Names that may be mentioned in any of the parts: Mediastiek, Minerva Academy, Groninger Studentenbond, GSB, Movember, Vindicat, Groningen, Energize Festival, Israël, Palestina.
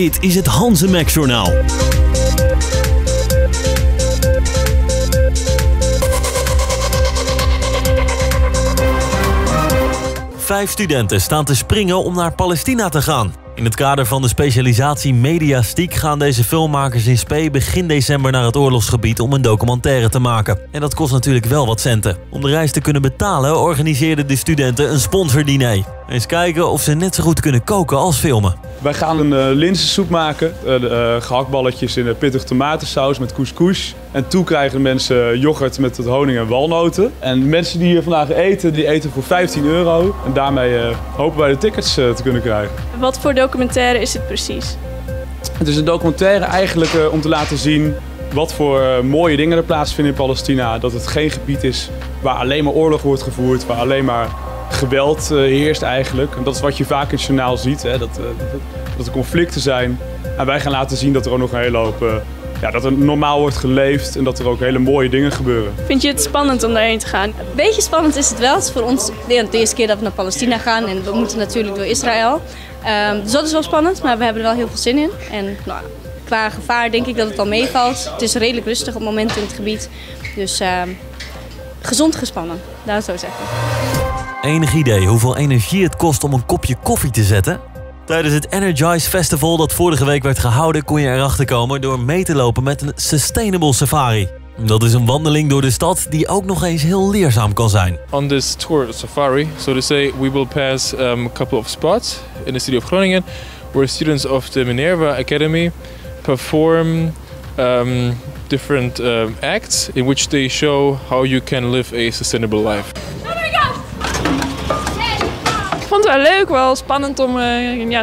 Dit is het HanzeMag-Journaal. Vijf studenten staan te springen om naar Palestina te gaan. In het kader van de specialisatie Mediastiek gaan deze filmmakers in spe begin december naar het oorlogsgebied om een documentaire te maken. En dat kost natuurlijk wel wat centen. Om de reis te kunnen betalen organiseerden de studenten een sponsordiner. Eens kijken of ze net zo goed kunnen koken als filmen. Wij gaan een linzensoep maken, gehaktballetjes in pittig tomatensaus met couscous. En toe krijgen de mensen yoghurt met wat honing en walnoten. En de mensen die hier vandaag eten, die eten voor €15. En daarmee hopen wij de tickets te kunnen krijgen. Wat voor documentaire is het precies? Het is een documentaire eigenlijk om te laten zien wat voor mooie dingen er plaatsvinden in Palestina. Dat het geen gebied is waar alleen maar oorlog wordt gevoerd, waar alleen maar geweld heerst eigenlijk. En dat is wat je vaak in het journaal ziet, hè? Dat er conflicten zijn. En wij gaan laten zien dat er ook nog een hele hoop dat er normaal wordt geleefd en dat er ook hele mooie dingen gebeuren. Vind je het spannend om daarheen te gaan? Een beetje spannend is het wel. Het is voor ons de eerste keer dat we naar Palestina gaan en we moeten natuurlijk door Israël. Dus dat is wel spannend, maar we hebben er wel heel veel zin in. En qua gevaar denk ik dat het al meevalt. Het is redelijk rustig op het moment in het gebied. Dus gezond gespannen, laat het zo zeggen. Enig idee hoeveel energie het kost om een kopje koffie te zetten? Tijdens het Energize Festival dat vorige week werd gehouden kon je erachter komen door mee te lopen met een sustainable safari. Dat is een wandeling door de stad die ook nog eens heel leerzaam kan zijn. On this tour safari, so to say, we will pass a couple of spots in the city of Groningen where students of the Minerva Academy perform different acts in which they show how you can live a sustainable life. Ik vond het wel leuk, wel spannend om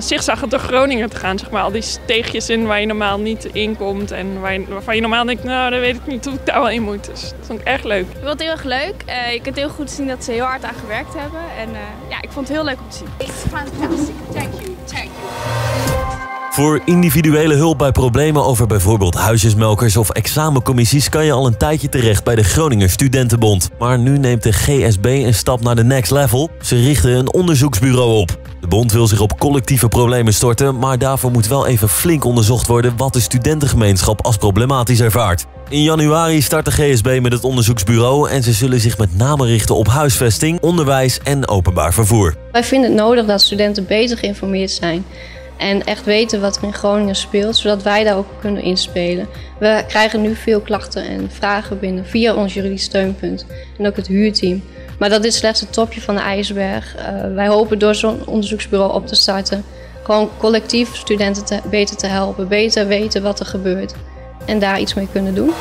zigzaggen door Groningen te gaan. Zeg maar. Al die steegjes in waar je normaal niet in komt en waarvan je normaal denkt, nou dan weet ik niet of ik daar wel in moet. Dus dat vond ik echt leuk. Ik vond het heel erg leuk. Je kunt heel goed zien dat ze heel hard aan gewerkt hebben. En ik vond het heel leuk om te zien. It's fantastic. Thank you. Thank you. Voor individuele hulp bij problemen over bijvoorbeeld huisjesmelkers of examencommissies kan je al een tijdje terecht bij de Groninger Studentenbond. Maar nu neemt de GSB een stap naar de next level. Ze richten een onderzoeksbureau op. De bond wil zich op collectieve problemen storten, maar daarvoor moet wel even flink onderzocht worden wat de studentengemeenschap als problematisch ervaart. In januari start de GSB met het onderzoeksbureau en ze zullen zich met name richten op huisvesting, onderwijs en openbaar vervoer. Wij vinden het nodig dat studenten beter geïnformeerd zijn. En echt weten wat er in Groningen speelt, zodat wij daar ook kunnen inspelen. We krijgen nu veel klachten en vragen binnen via ons juridisch steunpunt en ook het huurteam. Maar dat is slechts het topje van de ijsberg. Wij hopen door zo'n onderzoeksbureau op te starten, gewoon collectief studenten beter te helpen, beter weten wat er gebeurt en daar iets mee kunnen doen.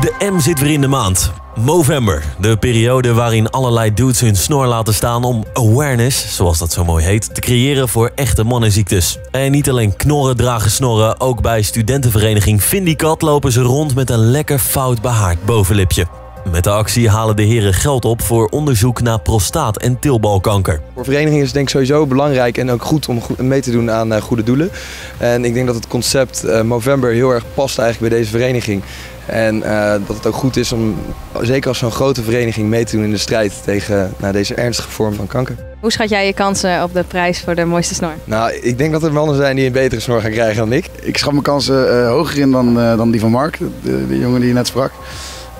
De M zit weer in de maand. Movember, de periode waarin allerlei dudes hun snor laten staan om awareness, zoals dat zo mooi heet, te creëren voor echte mannenziektes. En niet alleen knorren dragen snorren, ook bij studentenvereniging Vindicat lopen ze rond met een lekker fout behaard bovenlipje. Met de actie halen de heren geld op voor onderzoek naar prostaat- en teelbalkanker. Voor verenigingen is het denk ik sowieso belangrijk en ook goed om mee te doen aan goede doelen. En ik denk dat het concept Movember heel erg past eigenlijk bij deze vereniging. En dat het ook goed is om, zeker als zo'n grote vereniging, mee te doen in de strijd tegen deze ernstige vorm van kanker. Hoe schat jij je kansen op de prijs voor de mooiste snor? Nou, ik denk dat er mannen zijn die een betere snor gaan krijgen dan ik. Ik schat mijn kansen hoger in dan die van Mark, de jongen die je net sprak.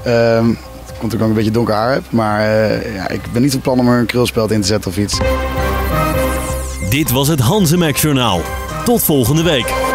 Het komt natuurlijk ook een beetje donker haar heb, maar ik ben niet van plan om er een krulspeld in te zetten of iets. Dit was het HanzeMag-journaal. Tot volgende week.